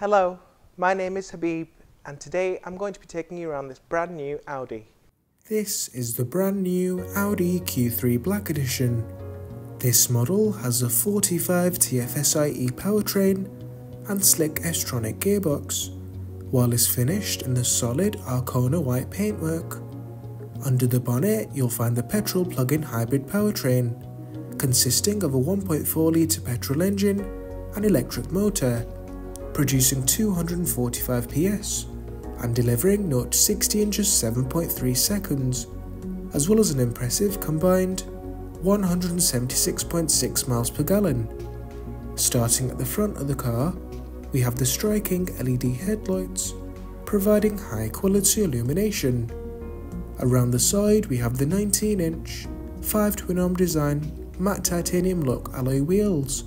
Hello, my name is Habib, and today I'm going to be taking you around this brand new Audi. This is the brand new Audi Q3 Black Edition. This model has a 45 TFSIe powertrain and slick S-tronic gearbox, while it's finished in the solid Arcona white paintwork. Under the bonnet you'll find the petrol plug-in hybrid powertrain, consisting of a 1.4-litre petrol engine and electric motor, producing 245 PS and delivering 0-60 in just 7.3 seconds, as well as an impressive combined 176.6 miles per gallon. Starting at the front of the car, we have the striking LED headlights, providing high-quality illumination. Around the side, we have the 19-inch, 5-twin-arm design, matte titanium look alloy wheels,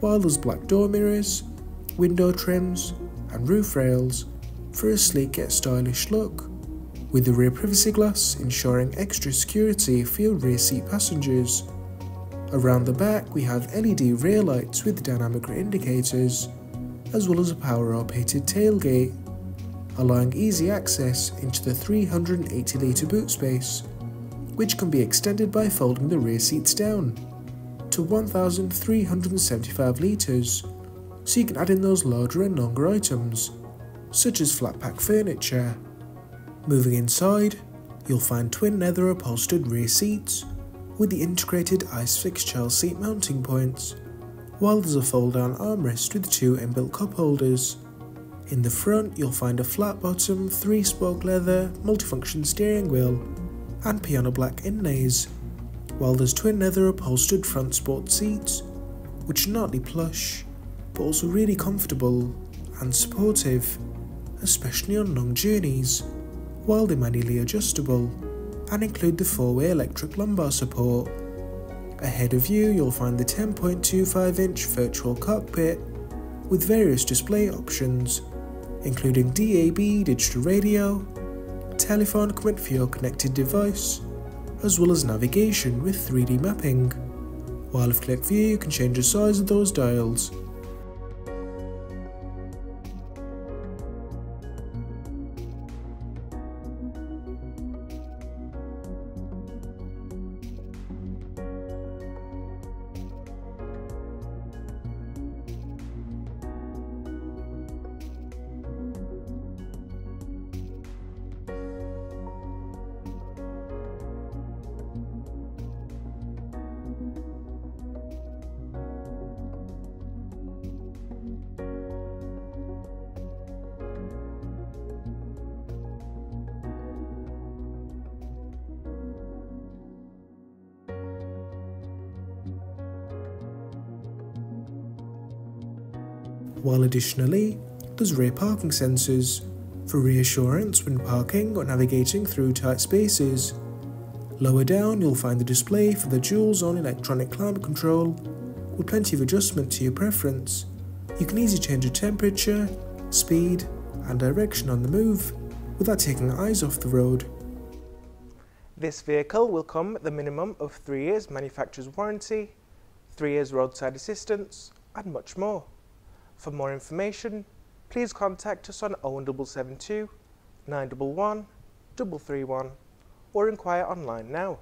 while there's black door mirrors, window trims and roof rails for a sleek yet stylish look, with the rear privacy glass ensuring extra security for your rear seat passengers. Around the back we have LED rear lights with dynamic rear indicators, as well as a power-up heated tailgate, allowing easy access into the 380-litre boot space, which can be extended by folding the rear seats down to 1,375 litres, so you can add in those larger and longer items, such as flat pack furniture. Moving inside, you'll find twin leather upholstered rear seats with the integrated ice-fix child seat mounting points, while there's a fold-down armrest with two inbuilt cup holders. In the front, you'll find a flat bottom, 3-spoke leather, multifunction steering wheel and piano black inlays, while there's twin leather upholstered front sport seats, which are gnarly plush, but also really comfortable and supportive, especially on long journeys, while they're manually adjustable and include the 4-way electric lumbar support. Ahead of you you'll find the 10.25-inch virtual cockpit with various display options, including DAB digital radio, telephone command for your connected device, as well as navigation with 3D mapping, while if click view you can change the size of those dials. While additionally, there's rear parking sensors for reassurance when parking or navigating through tight spaces. Lower down you'll find the display for the dual zone electronic climate control with plenty of adjustment to your preference. You can easily change the temperature, speed and direction on the move without taking your eyes off the road. This vehicle will come at the minimum of 3 years manufacturer's warranty, 3 years roadside assistance and much more. For more information, please contact us on 01772 911 331 or inquire online now.